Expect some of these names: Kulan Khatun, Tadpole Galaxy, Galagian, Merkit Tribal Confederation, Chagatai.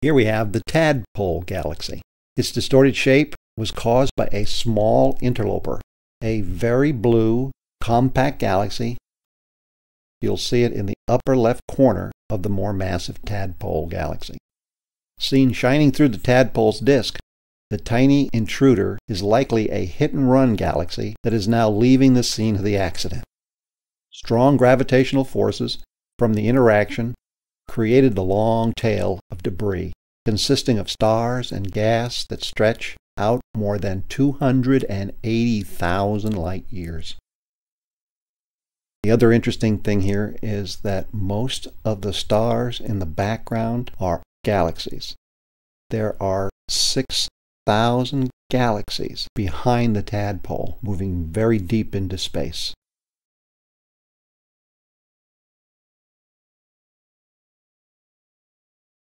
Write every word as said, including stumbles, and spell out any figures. Here we have the Tadpole Galaxy. Its distorted shape was caused by a small interloper, a very blue, compact galaxy. You'll see it in the upper left corner of the more massive Tadpole Galaxy. Seen shining through the tadpole's disk, the tiny intruder is likely a hit-and-run galaxy that is now leaving the scene of the accident. Strong gravitational forces from the interaction created the long tail of debris, consisting of stars and gas that stretch out more than two hundred eighty thousand light years. The other interesting thing here is that most of the stars in the background are galaxies. There are six thousand galaxies behind the tadpole, moving very deep into space.